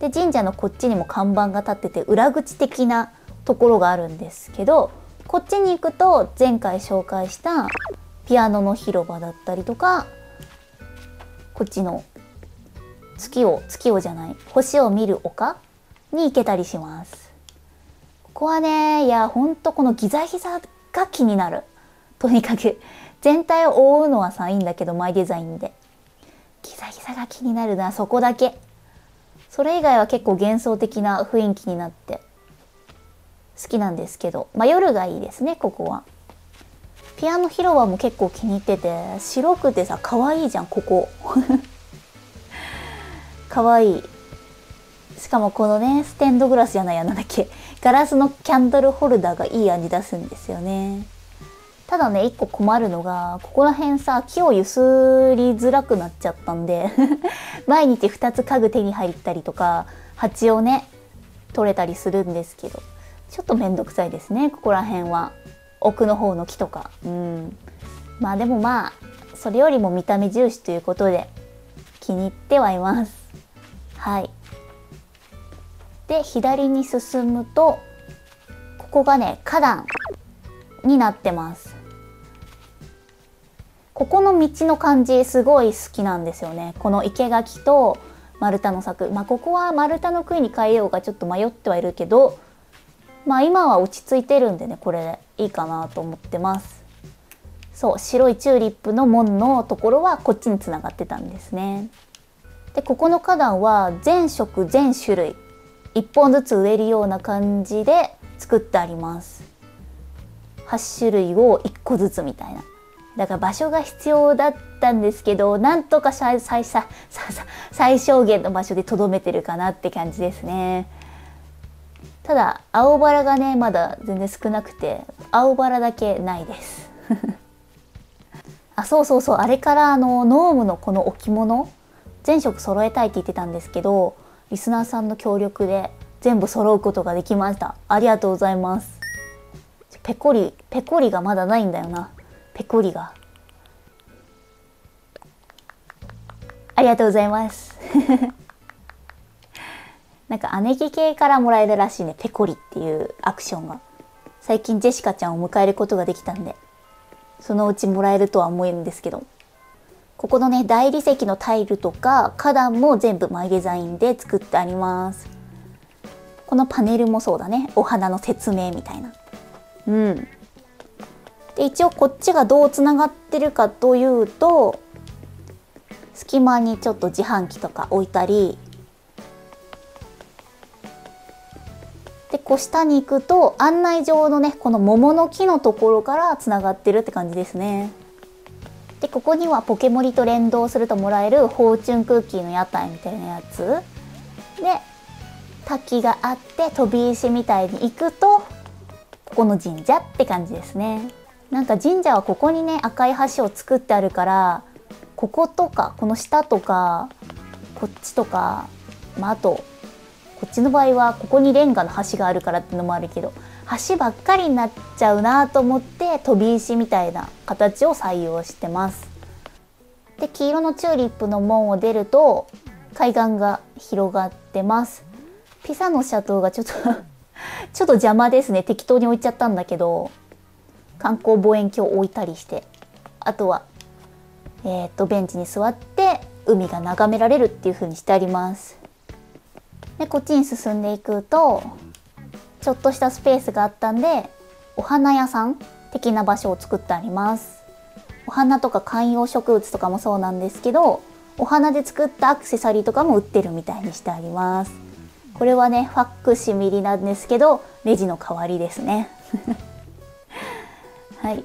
で神社のこっちにも看板が立ってて裏口的なところがあるんですけど、こっちに行くと前回紹介したピアノの広場だったりとか、こっちの星を見る丘に行けたりします。ここはね、いやほんとこのギザギザが気になる。とにかく全体を覆うのはさいいんだけど、マイデザインでギザギザが気になるな、そこだけ。それ以外は結構幻想的な雰囲気になって好きなんですけど、まあ、夜がいいですね。ここはピアノ広場も結構気に入ってて、白くてさ可愛いじゃんここ可愛い。しかもこのねステンドグラスじゃないや、なんだっけ、ガラスのキャンドルホルダーがいい味出すんですよね。ただね一個困るのが、ここら辺さ木をゆすりづらくなっちゃったんで毎日2つ家具手に入ったりとか鉢をね取れたりするんですけど、ちょっと面倒くさいですねここら辺は。奥の方の木とか、うん、まあでもまあそれよりも見た目重視ということで気に入ってはいます。はい。で左に進むとここがね花壇になってます。ここの道の感じすごい好きなんですよね。この生垣と丸太の柵、まあここは丸太の杭に変えようかちょっと迷ってはいるけど、まあ今は落ち着いてるんでねこれいいかなと思ってます。そう、白いチューリップの門のところはこっちにつながってたんですね。でここの花壇は全色全種類1本ずつ植えるような感じで作ってあります。8種類を1個ずつみたいな。だから場所が必要だったんですけど、なんとか最小限の場所でとどめてるかなって感じですね。ただ青バラがねまだ全然少なくて、青バラだけないですあ、そうそうそう、あれからノームのこの置物全色揃えたいって言ってたんですけど、リスナーさんの協力で全部揃うことができました。ありがとうございます。ペコリがまだないんだよな。ペコリがありがとうございますなんか姉貴系からもらえるらしいね、ペコリっていうアクションが。最近ジェシカちゃんを迎えることができたんで、そのうちもらえるとは思うんですけど。ここのね大理石のタイルとか花壇も全部マイデザインで作ってあります。このパネルもそうだね、お花の説明みたいな。うんで一応こっちがどうつながってるかというと、隙間にちょっと自販機とか置いたりで、こう下に行くと案内状のねこの桃の木のところからつながってるって感じですね。でここにはポケモリと連動するともらえるフォーチュンクッキーの屋台みたいなやつで、滝があって飛び石みたいに行くとここの神社って感じですね。なんか神社はここにね赤い橋を作ってあるから、こことかこの下とかこっちとか、まああとこっちの場合はここにレンガの橋があるからってのもあるけど、橋ばっかりになっちゃうなと思って飛び石みたいな形を採用してます。で黄色のチューリップの門を出ると海岸が広がってます。ピサの斜塔がちょっと邪魔ですね。適当に置いちゃったんだけど、観光望遠鏡を置いたりして、あとはベンチに座って海が眺められるっていう風にしてあります。でこっちに進んでいくとちょっとしたスペースがあったんでお花屋さん的な場所を作ってあります。お花とか観葉植物とかもそうなんですけど、お花で作ったアクセサリーとかも売ってるみたいにしてあります。これはねファックシミリなんですけどレジの代わりですねはい。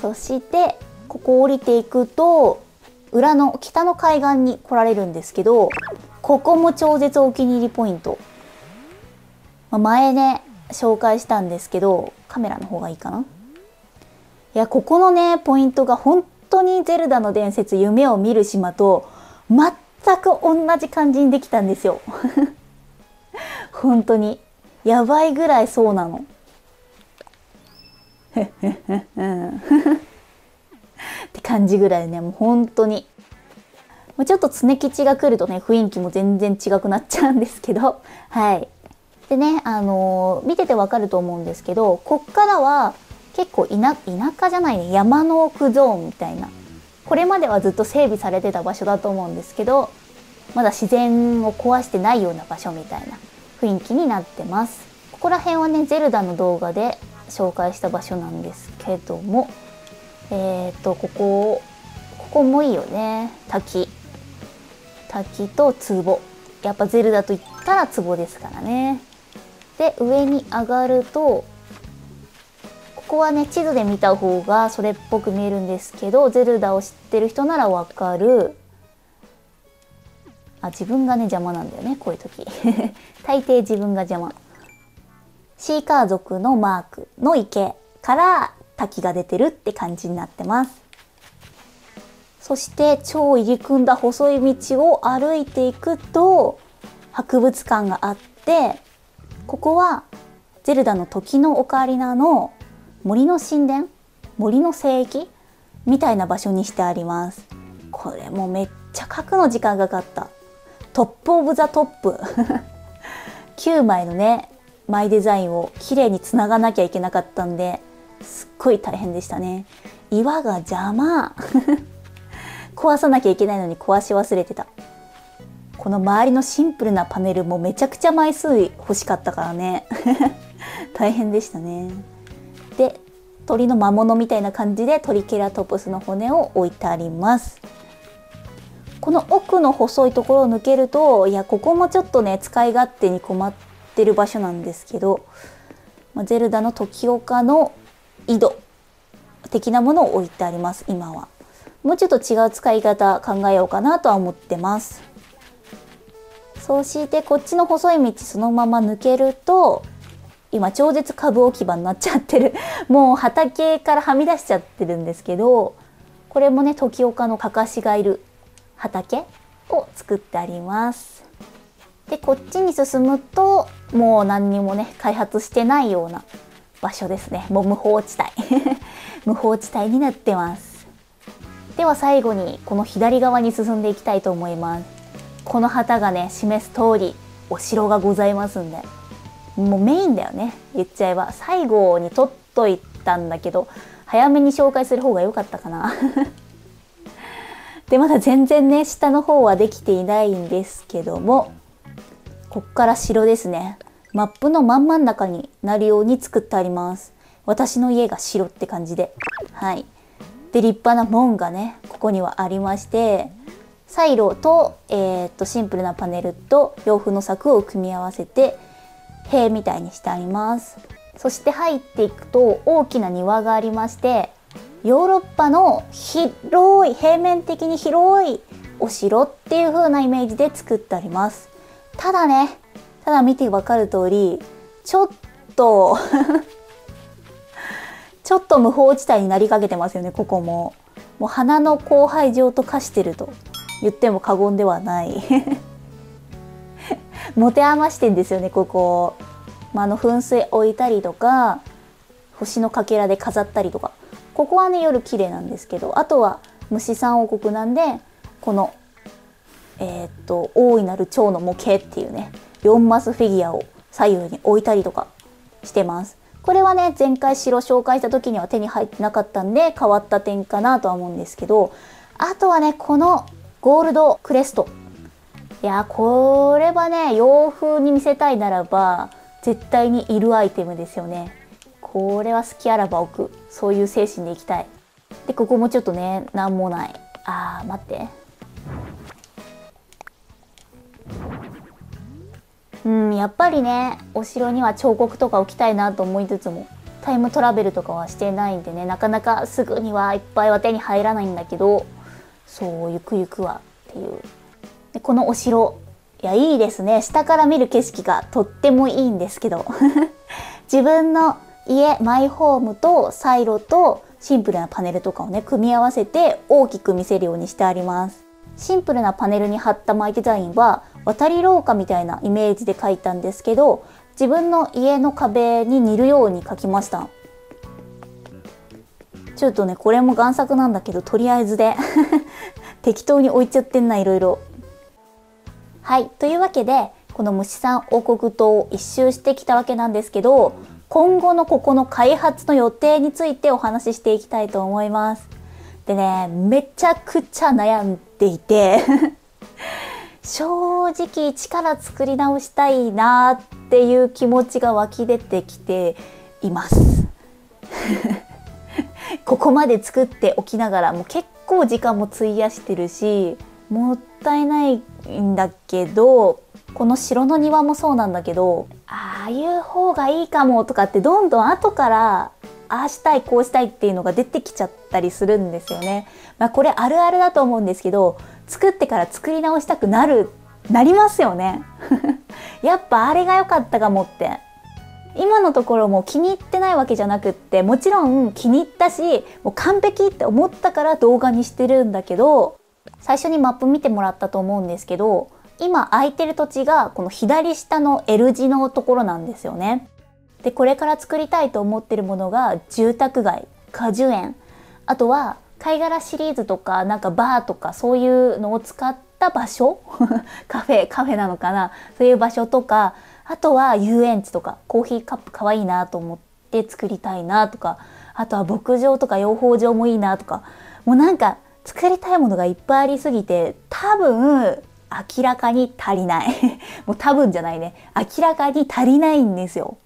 そしてここ降りていくと裏の北の海岸に来られるんですけど、ここも超絶お気に入りポイント。まあ、前ね紹介したんですけど、カメラの方がいいかな。いやここのねポイントが本当にゼルダの伝説夢を見る島と全く同じ感じにできたんですよ本当にやばいぐらいそうなのって感じぐらいね、もう本当にもうちょっと常吉が来るとね、雰囲気も全然違くなっちゃうんですけど、はい。でね、見ててわかると思うんですけど、こっからは結構田舎じゃないね、山の奥ゾーンみたいな。これまではずっと整備されてた場所だと思うんですけど、まだ自然を壊してないような場所みたいな雰囲気になってます。ここら辺はね、ゼルダの動画で紹介した場所なんですけども、ここもいいよね。滝と壺。やっぱゼルダと言ったら壺ですからね。で、上に上がると、ここはね、地図で見た方がそれっぽく見えるんですけど、ゼルダを知ってる人ならわかる。あ、自分がね、邪魔なんだよね、こういう時。大抵自分が邪魔。シーカー族のマークの池から滝が出てるって感じになってます。そして超入り組んだ細い道を歩いていくと博物館があって、ここはゼルダの時のオカリナの森の神殿、森の聖域みたいな場所にしてあります。これもめっちゃ書くの時間がかかった。トップオブザトップ9枚のねマイデザインを綺麗につながなきゃいけなかったんで、すっごい大変でしたね。岩が邪魔壊さなきゃいけないのに壊し忘れてた。この周りのシンプルなパネルもめちゃくちゃ枚数欲しかったからね大変でしたね。で、鳥の魔物みたいな感じでトリケラトプスの骨を置いてあります。この奥の細いところを抜けると、いや、ここもちょっとね使い勝手に困ってる場所なんですけど、ゼルダの時岡の井戸的なものを置いてあります。今はもうちょっと違う使い方考えようかなとは思ってます。そうしてこっちの細い道そのまま抜けると、今超絶株置き場になっちゃってる。もう畑からはみ出しちゃってるんですけど、これもね、時岡のかかしがいる畑を作ってあります。で、こっちに進むと、もう何にもね、開発してないような場所ですね。もう無法地帯。無法地帯になってます。では最後にこの左側に進んでいきたいと思います。この旗がね示す通りお城がございますんで、もうメインだよね。言っちゃえば最後に取っといたんだけど、早めに紹介する方が良かったかなで、まだ全然ね下の方はできていないんですけども、こっから城ですね。マップの真ん中になるように作ってあります。私の家が城って感じで、はい。で、立派な門がねここにはありまして、サイロと、シンプルなパネルと洋風の柵を組み合わせて塀みたいにしてあります。そして入っていくと大きな庭がありまして、ヨーロッパの広い、平面的に広いお城っていう風なイメージで作ってあります。ただ見てわかる通りちょっと無法地帯になりかけてますよね、ここも。もう花の交配場と化してると言っても過言ではない。持て余してんですよね、ここ。噴水置いたりとか、星のかけらで飾ったりとか。ここはね、夜綺麗なんですけど、あとは虫さん王国なんで、この、大いなる蝶の模型っていうね、4マスフィギュアを左右に置いたりとかしてます。これはね、前回城紹介した時には手に入ってなかったんで、変わった点かなとは思うんですけど、あとはね、このゴールドクレスト。いや、これはね、洋風に見せたいならば、絶対にいるアイテムですよね。これは好きあらば置く。そういう精神でいきたい。で、ここもちょっとね、なんもない。あー、待って。やっぱりね、お城には彫刻とか置きたいなと思いつつも、タイムトラベルとかはしてないんでね、なかなかすぐにはいっぱいは手に入らないんだけど、そう、ゆくゆくはっていう。で、このお城、いや、いいですね。下から見る景色がとってもいいんですけど。自分の家、マイホームとサイロとシンプルなパネルとかをね、組み合わせて大きく見せるようにしてあります。シンプルなパネルに貼ったマイデザインは、渡り廊下みたいなイメージで描いたんですけど、自分の家の壁に似るように描きました。ちょっとね、これも贋作なんだけど、とりあえずで適当に置いちゃってんな、いろいろ。はい、というわけでこの虫さん王国島を一周してきたわけなんですけど、今後のここの開発の予定についてお話ししていきたいと思います。でね、めちゃくちゃ悩んでいて正直一から作り直したいなーっていう気持ちが湧き出てきていますここまで作っておきながらもう結構時間も費やしてるし、もったいないんだけど、この城の庭もそうなんだけど、ああいう方がいいかもとかってどんどん後からああしたいこうしたいっていうのが出てきちゃったりするんですよね。まあ、これあるあるだと思うんですけど、作ってから作り直したくなりますよねやっぱあれが良かったかもって。今のところも気に入ってないわけじゃなくって、もちろん気に入ったしもう完璧って思ったから動画にしてるんだけど、最初にマップ見てもらったと思うんですけど、今空いてる土地がこの左下の L 字のところなんですよね。でこれから作りたいと思ってるものが住宅街、果樹園、あとは貝殻シリーズとかなんかバーとかそういうのを使った場所カフェなのかな、そういう場所とか、あとは遊園地とかコーヒーカップかわいいなと思って作りたいなとか、あとは牧場とか養蜂場もいいなとか、もうなんか作りたいものがいっぱいありすぎて、多分明らかに足りないもう多分じゃないね、明らかに足りないんですよ。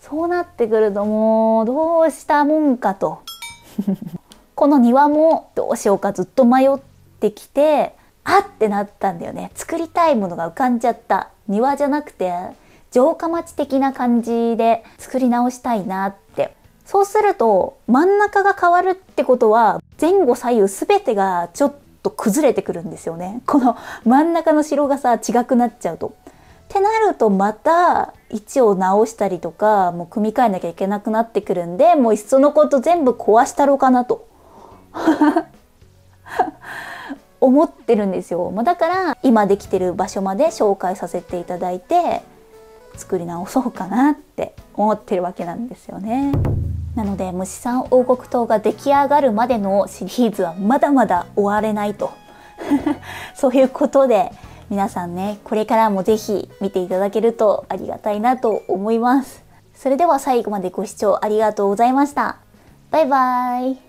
そうなってくるともうどうしたもんかとこの庭もどうしようかずっと迷ってきて、あってなったんだよね。作りたいものが浮かんじゃった。庭じゃなくて城下町的な感じで作り直したいなって。そうすると真ん中が変わるってことは前後左右全てがちょっと崩れてくるんですよね。この真ん中の城がさ違くなっちゃうと。ってなるとまた位置を直したりとかもう組み替えなきゃいけなくなってくるんで、もういっそのこと全部壊したろうかなと思ってるんですよ。まあ、だから今できてる場所まで紹介させていただいて作り直そうかなって思ってるわけなんですよね。なので虫さん王国島が出来上がるまでのシリーズはまだまだ終われないとそういうことで皆さんね、これからも是非見ていただけるとありがたいなと思います。それでは最後までご視聴ありがとうございました。バイバーイ。